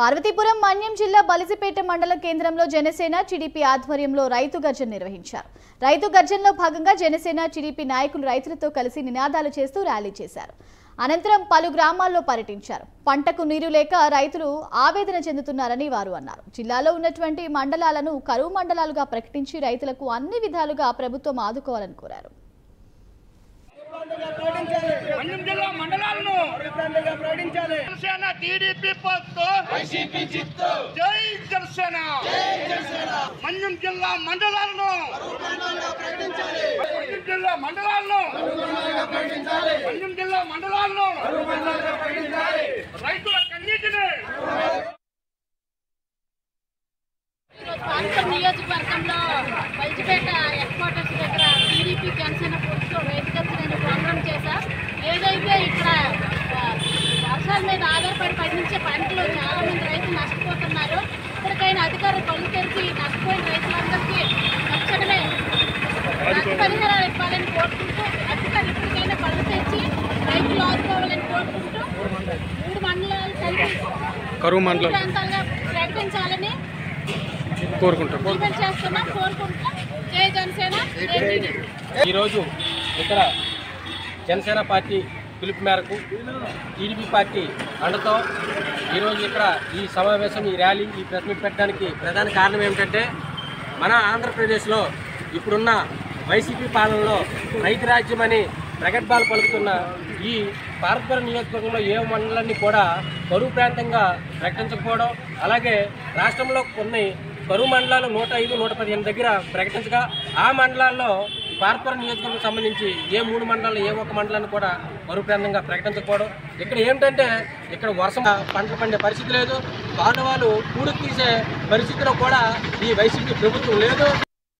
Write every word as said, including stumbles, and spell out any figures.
పార్వతీపురం మన్యం జిల్లా బలిజిపేట మండల కేంద్రంలో జనసేన టీడీపీ ఆధ్వర్యంలో రైతు గర్జన నిర్వహించారు. రైతు గర్జనలో భాగంగా జనసేన టీడీపీ నాయకులు రైతులతో కలిసి నినాదాలు చేస్తూ ర్యాలీ చేశారు. అనంతరం పలు గ్రామాల్లో పర్యటించారు. పంటకు నీరు లేక రైతులు ఆవేదన చెందుతున్నారని వారు అన్నారు. జిల్లాలో ఉన్నటువంటి మండలాలను కరువు మండలాలుగా ప్రకటించి రైతులకు అన్ని విధాలుగా ప్రభుత్వం ఆదుకోవాలని కోరారు. కరువు మండలం ప్రకటించాలని కోరుకుంటున్నాం. ఈరోజు ఇక్కడ జనసేన పార్టీ పిలుపు మేరకు టీడీపీ పార్టీ అండతో ఈరోజు ఇక్కడ ఈ సమావేశం, ఈ ర్యాలీ, ఈ ప్రెస్ మీట్ పెట్టడానికి ప్రధాన కారణం ఏమిటంటే మన ఆంధ్రప్రదేశ్లో ఇప్పుడున్న వైసీపీ పాలనలో రైతు రాజ్యం అని ప్రగడ్భాలు పలుకుతున్న ఈ పార్వతీపురం నియోజకవర్గంలో ఏ మండలాన్ని కూడా కరువు ప్రాంతంగా ప్రకటించకపోవడం, అలాగే రాష్ట్రంలో కొన్ని కరువు మండలాలు నూట ఐదు నూట పదిహేను దగ్గర ప్రకటించగా ఆ మండలాల్లో పార్వతీపురం నియోజకవర్గం సంబంధించి ఏ మూడు మండలాలు ఏ ఒక్క మండలాన్ని కూడా కరువు ప్రాంతంగా ప్రకటించకపోవడం. ఇక్కడ ఏమిటంటే ఇక్కడ వర్షం పంటలు పండే పరిస్థితి లేదు, కాలువలు పూడుకు తీసే పరిస్థితిలో కూడా ఈ వైసీపీ ప్రభుత్వం లేదు.